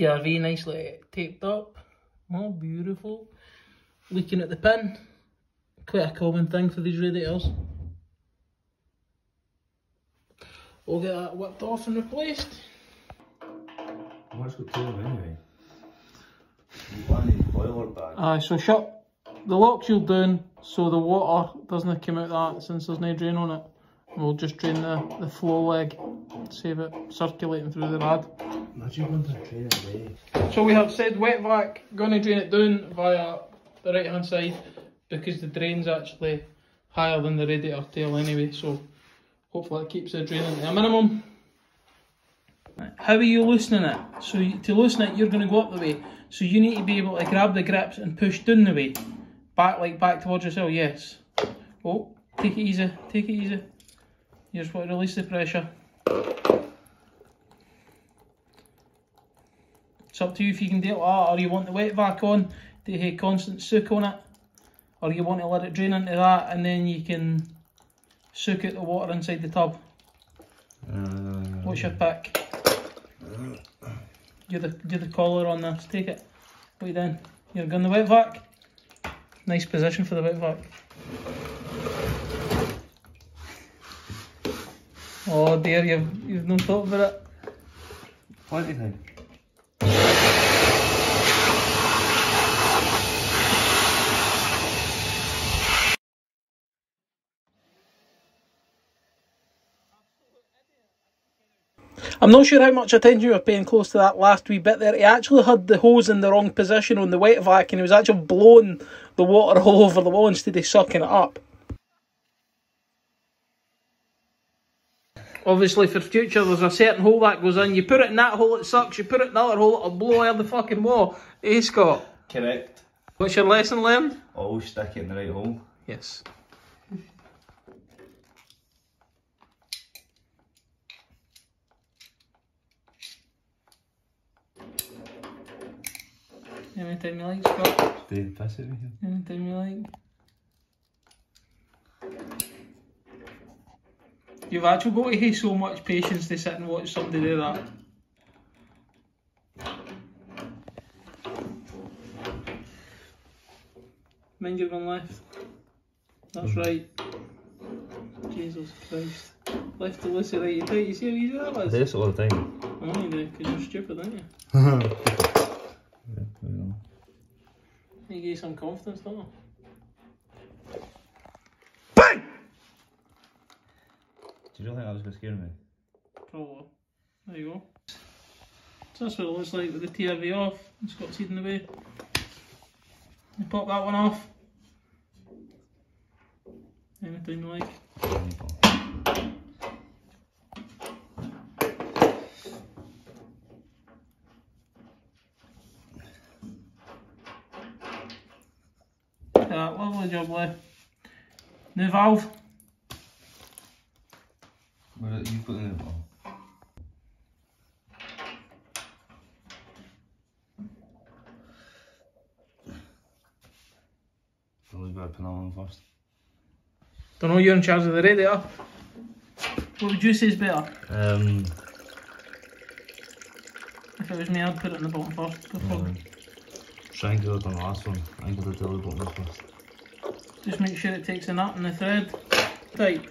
TRV nicely taped up. Oh, beautiful. Looking at the pin, quite a common thing for these radiators. We'll get that whipped off and replaced. Well, that's got two of them anyway. One is boiler bag. Aye, so shut the lock shield down so the water doesn't come out that, since there's no drain on it. And we'll just drain the flow leg, save it circulating through the rad. Imagine going to drain it away. So we have said wet vac, going to drain it down via the right hand side, because the drain's actually higher than the radiator tail anyway, so hopefully it keeps the drain at a minimum. How are you loosening it? So to loosen it, you're going to go up the way. So you need to be able to grab the grips and push down the way. Back towards yourself, yes. Oh, take it easy, take it easy. Here's what release the pressure. It's up to you if you can do it like that, or you want the wet vac on, do a constant soak on it, or you want to let it drain into that and then you can soak out the water inside the tub. What's your pick? You're the caller on this, take it. What are you doing? You're going the wet vac? Nice position for the wet vac. Oh dear, you've no thought about it. What do you think? I'm not sure how much attention you were paying close to that last wee bit there. He actually had the hose in the wrong position on the wet vac and he was actually blowing the water all over the wall instead of sucking it up. Obviously for future there's a certain hole that goes in. You put it in that hole it sucks, you put it in the other hole it'll blow out the fucking wall. Eh, Scott? Correct. What's your lesson learned? Always stick it in the right hole. Yes. Anytime you like, Scott. Stay in piss over here. Anytime you like. You've actually got to have so much patience to sit and watch somebody do that. Mind your one left. That's right. Jesus Christ. Left to Lucy, right to tight. You see how easy that was? I do this all the time. I know you do, because you're stupid, aren't you? You get some confidence, don't you? Bang! Did you think that was going to scare me? Probably. There you go. So that's what it looks like with the TRV off. It's got seed in the way. You pop that one off. Anything you like. Lovely job, Lee. New valve. Where have you put the new valve? Probably better put it on first. Don't know, you're in charge of the radiator. What would you say is better? If it was me, I'd put it in the bottom first. Triangle it on the last one, angle it on the bottom first. Just make sure it takes a nut in the thread. Tight.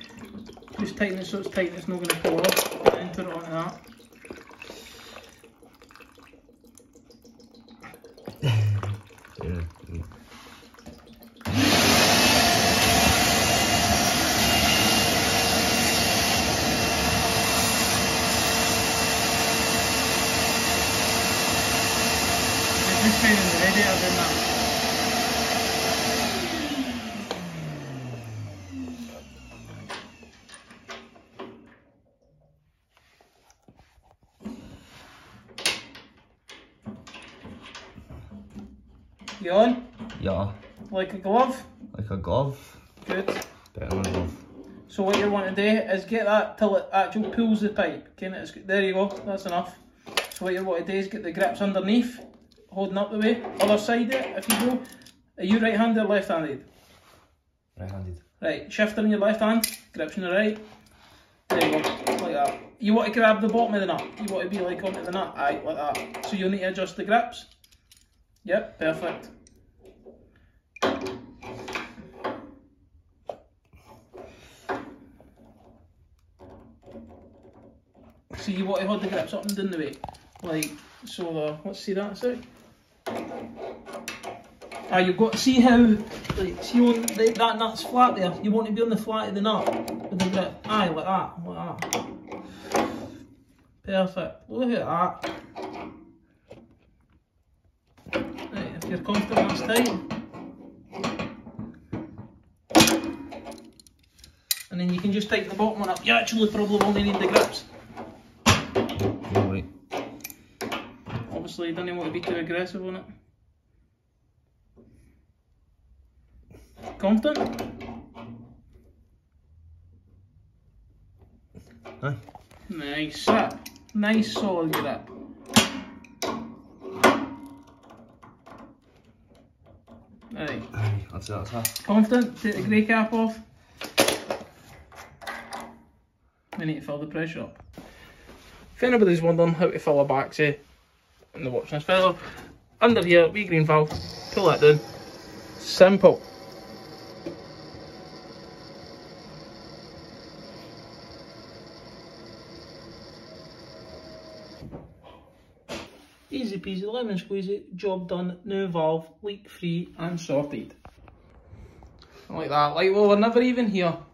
Just tighten it so it's tight, it's not going to pull off. Enter it onto that. Yeah. Just feeling the radiator doing that. You on? Yeah. Like a glove? Like a glove. Good. Better than a glove. So what you want to do is get that till it actually pulls the pipe. Okay, there you go, that's enough. So what you want to do is get the grips underneath, holding up the way. Other side it, if you go. Are you right-handed or left-handed? Right-handed. Right, shifter in your left hand, grips in the right. like that. You want to grab the bottom of the nut, you want to be like onto the nut, aye, like that. So you'll need to adjust the grips. Yep, perfect. So you want to hold the grips up and down the way, like so. Let's see that side. Ah, you've got to see how, like, see on the, that nut's flat there. You want to be on the flat of the nut with the grip. Aye, like that, like that. Perfect. Look at that. Right, if you're comfortable, that's tight. And then you can just tighten the bottom one up. You actually probably only need the grips. Right. Obviously, you don't want to be too aggressive on it. Confident? Aye. Nice grip. Nice solid grip. Right. Aye, that's half. Confident? Take the grey cap off. We need to fill the pressure up. If anybody's wondering how to fill a back, say, and they're watching this video, under here, wee green valve, pull that down. Simple. Easy peasy, lemon squeezy, job done, new valve, leak free and sorted. Like that, like, well, we're never even here.